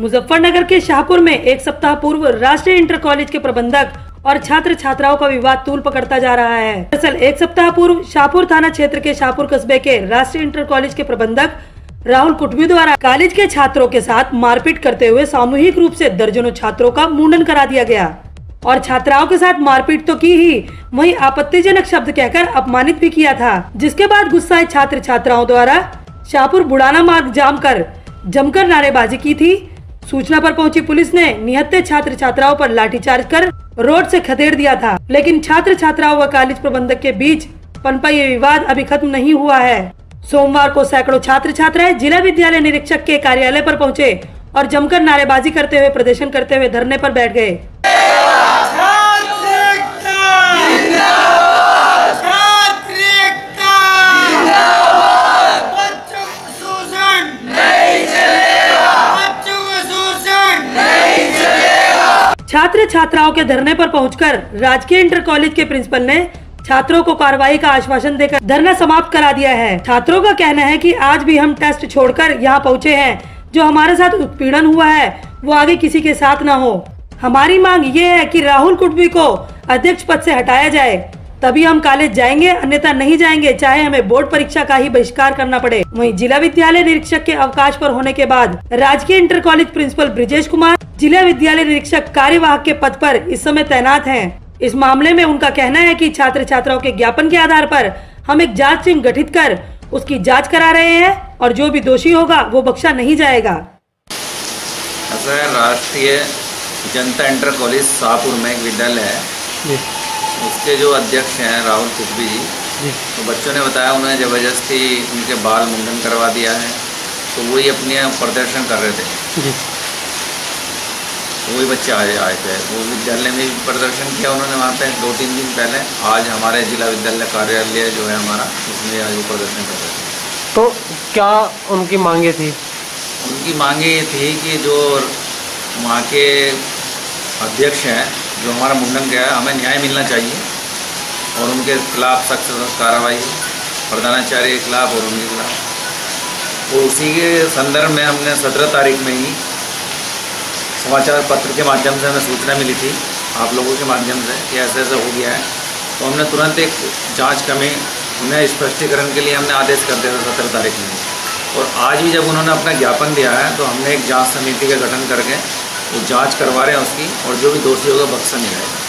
मुजफ्फरनगर के शाहपुर में एक सप्ताह पूर्व राष्ट्रीय इंटर कॉलेज के प्रबंधक और छात्र छात्राओं का विवाद तूल पकड़ता जा रहा है। दरअसल एक सप्ताह पूर्व शाहपुर थाना क्षेत्र के शाहपुर कस्बे के राष्ट्रीय इंटर कॉलेज के प्रबंधक राहुल कुटवी द्वारा कॉलेज के छात्रों के साथ मारपीट करते हुए सामूहिक रूप से दर्जनों छात्रों का मुंडन करा दिया गया और छात्राओं के साथ मारपीट तो की ही, वहीं आपत्तिजनक शब्द कहकर अपमानित भी किया था, जिसके बाद गुस्साए छात्र छात्राओं द्वारा शाहपुर बुढ़ाना मार्ग जाम कर जमकर नारेबाजी की थी। सूचना पर पहुंची पुलिस ने निहत्थे छात्र छात्राओं पर लाठीचार्ज कर रोड से खदेड़ दिया था, लेकिन छात्र छात्राओं व कॉलेज प्रबंधक के बीच पनपा ये विवाद अभी खत्म नहीं हुआ है। सोमवार को सैकड़ों छात्र छात्राएं जिला विद्यालय निरीक्षक के कार्यालय पर पहुंचे और जमकर नारेबाजी करते हुए प्रदर्शन करते हुए धरने पर बैठ गए। छात्र छात्राओं के धरने पर पहुंचकर राजकीय इंटर कॉलेज के प्रिंसिपल ने छात्रों को कार्रवाई का आश्वासन देकर धरना समाप्त करा दिया है। छात्रों का कहना है कि आज भी हम टेस्ट छोड़कर यहां पहुंचे हैं, जो हमारे साथ उत्पीड़न हुआ है वो आगे किसी के साथ ना हो। हमारी मांग ये है कि राहुल कुटवी को अध्यक्ष पद से हटाया जाए, तभी हम कॉलेज जाएंगे, अन्यथा नहीं जाएंगे, चाहे हमें बोर्ड परीक्षा का ही बहिष्कार करना पड़े। वहीं जिला विद्यालय निरीक्षक के अवकाश पर होने के बाद राजकीय inter college principal Brijesh Kumar जिला विद्यालय निरीक्षक कार्यवाहक के पद पर इस समय तैनात हैं। इस मामले में उनका कहना है कि छात्र छात्राओं के ज्ञापन के आधार पर हम एक जांच टीम गठित कर उसकी जाँच करा रहे हैं और जो भी दोषी होगा वो बख्शा नहीं जाएगा। राष्ट्रीय जनता इंटर कॉलेज शाहपुर में एक विद्यालय है, उसके जो अध्यक्ष हैं राहुल कुटवी जी, तो बच्चों ने बताया उन्हें ज़बरदस्ती उनके बाल मुंडन करवा दिया है, तो वही अपने प्रदर्शन कर रहे थे, वही बच्चे आए थे। वो विद्यालय में प्रदर्शन किया उन्होंने वहाँ पे 2-3 दिन पहले, आज हमारे जिला विद्यालय कार्यालय जो है हमारा, उसमें आज वो प्रदर्शन कर रहे थे। तो क्या उनकी मांगे थी? उनकी मांगे ये थी कि जो वहाँ के अध्यक्ष हैं जो हमारा मुंडन किया है, हमें न्याय मिलना चाहिए और उनके खिलाफ सख्त कार्रवाई प्रधानाचार्य के खिलाफ और उनके खिलाफ। और उसी के संदर्भ में हमने 17 तारीख में ही समाचार पत्र के माध्यम से हमें सूचना मिली थी आप लोगों के माध्यम से कि ऐसे ऐसा हो गया है, तो हमने तुरंत एक जांच कमेटी उन्हें स्पष्टीकरण के लिए हमने आदेश कर दिया था 17 तारीख में। और आज भी जब उन्होंने अपना ज्ञापन दिया है तो हमने एक जाँच समिति का गठन करके वो जांच करवा रहे हैं उसकी, और जो भी दोषी होगा बख्शा मिलेगा।